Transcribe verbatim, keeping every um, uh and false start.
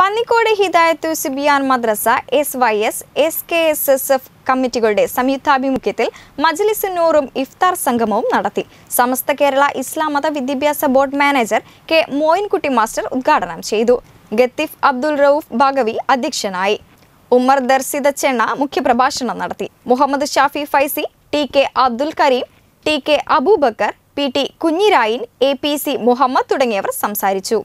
Pannikode Hidayathu Sibyan Madrassa S Y S S K S S F കമ്മിറ്റികളുടെ സംയുക്താഭിമുഖ്യത്തിൽ മജലിസ്സുന്നൂറും ഇഫ്താർ സംഗമവും നടത്തി. സമസ്ത കേരള ഇസ്ലാം മത വിദ്യാഭ്യാസ board manager K Moyinkutty master ഉദ്ഘാടനം ചെയ്തു. ഗത്തിഫ് അബ്ദുൽ റൌഫ് ഭാഗവി അധ്യക്ഷനായി. ഉമ്മർ ദർസി ചെണ്ണ മുഖ്യപ്രഭാഷണം നടത്തി. മുഹമ്മദ് ഷാഫി ഫൈസി, टीके അബ്ദുൽ കരീം, टीके അബൂബക്कर, പീറ്റി കുഞ്ഞിരായൻ, എപീസി മുഹമ്മദ് തുഡംഗിയവർ സംസാരിച്ചു.